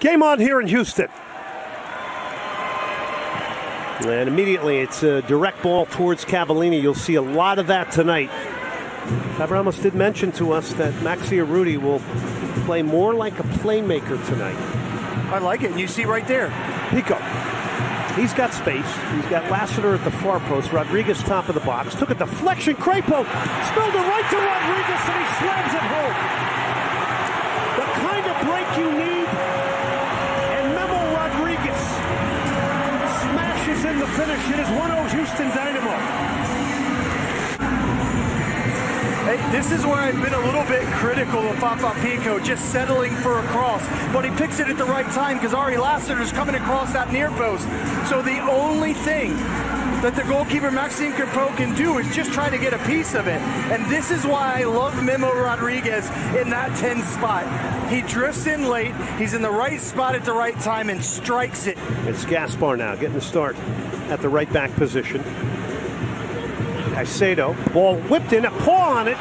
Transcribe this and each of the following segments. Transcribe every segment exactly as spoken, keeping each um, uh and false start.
Game on here in Houston. And immediately it's a direct ball towards Cavallini. You'll see a lot of that tonight. Cabrera did mention to us that Maxi Urruti will play more like a playmaker tonight. I like it, and you see right there. Picault. He's got space. He's got Lassiter at the far post. Rodriguez top of the box. Took a deflection. Crépeau spilled it right to Rodriguez, and he slams it home. The kind of break you need, and Memo Rodriguez smashes in the finish. It is one oh Houston Dynamo. This is where I've been a little bit critical of Fafà Picault, just settling for a cross. But he picks it at the right time because Ari Lasseter is coming across that near post. So the only thing that the goalkeeper Maxime Crepeau can do is just try to get a piece of it. And this is why I love Memo Rodriguez in that ten spot. He drifts in late, he's in the right spot at the right time and strikes it. It's Gaspar now getting the start at the right back position. Caicedo, ball whipped in, a paw on it.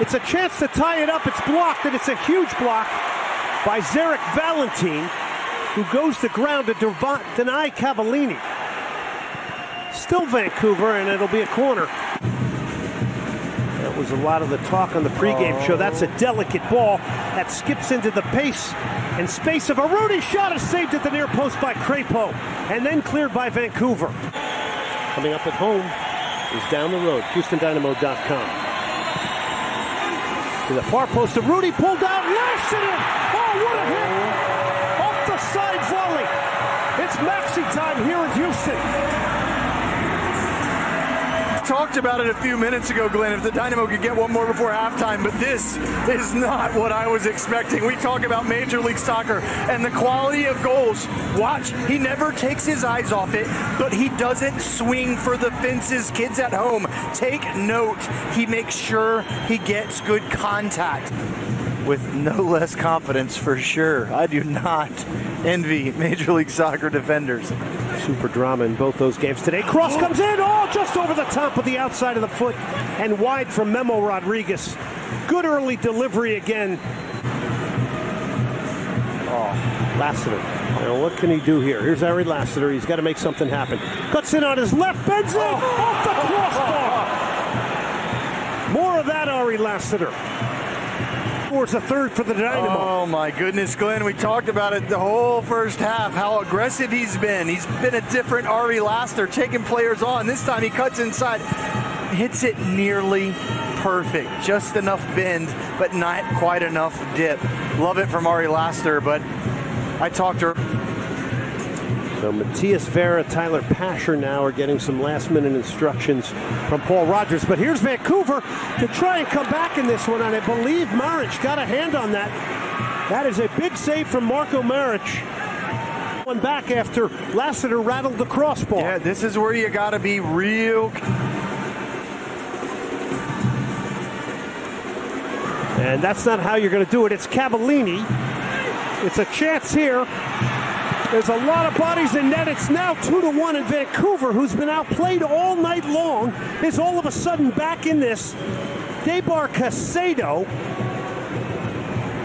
It's a chance to tie it up. It's blocked, and it's a huge block by Zarek Valentin, who goes to ground to deny Cavallini. Still Vancouver, and it'll be a corner. That was a lot of the talk on the pregame show. That's a delicate ball that skips into the pace and space of a Rudy shot. Is saved at the near post by Crépeau, and then cleared by Vancouver. Coming up at home is down the road, Houston Dynamo dot com. To the far post of Rudy, pulled out, Lassiter! Oh, what a hit! Off the side volley! It's Maxi time here in Houston. Talked about it a few minutes ago, Glenn, if the Dynamo could get one more before halftime, but this is not what I was expecting. We talk about Major League Soccer and the quality of goals. Watch, he never takes his eyes off it, but he doesn't swing for the fences. Kids at home, take note. He makes sure he gets good contact. With no less confidence, for sure. I do not envy Major League Soccer defenders. Super drama in both those games today. Cross comes in, oh, just over the top of the outside of the foot and wide from Memo Rodriguez. Good early delivery again. Oh, Lassiter. Now what can he do here? Here's Ari Lasseter. He's got to make something happen. Cuts in on his left, bends in, oh, off the crossbar. More of that, Ari Lasseter. It's a third for the Dynamo. Oh my goodness, Glenn, we talked about it the whole first half, how aggressive he's been. He's been a different Ari Lasseter, taking players on. This time he cuts inside, hits it nearly perfect. Just enough bend, but not quite enough dip. Love it from Ari Lasseter, but I talked to her. So Matias Vera, Tyler Pasher now are getting some last-minute instructions from Paul Rogers. But here's Vancouver to try and come back in this one, and I believe Marić got a hand on that. That is a big save from Marko Marić. One back after Lassiter rattled the crossbar. Yeah, this is where you got to be real. And that's not how you're going to do it. It's Cavallini. It's a chance here. There's a lot of bodies in net. It's now two to one, and Vancouver, who's been outplayed all night long, is all of a sudden back in this. Déiber Caicedo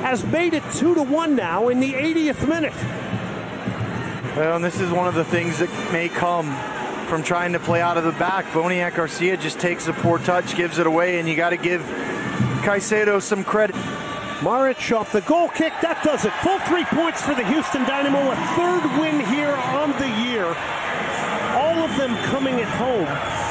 has made it two to one now in the eightieth minute. Well, and this is one of the things that may come from trying to play out of the back. Boniac Garcia just takes a poor touch, gives it away, and you got to give Caicedo some credit. Marić off the goal kick, that does it. Full three points for the Houston Dynamo, a third win here on the year. All of them coming at home.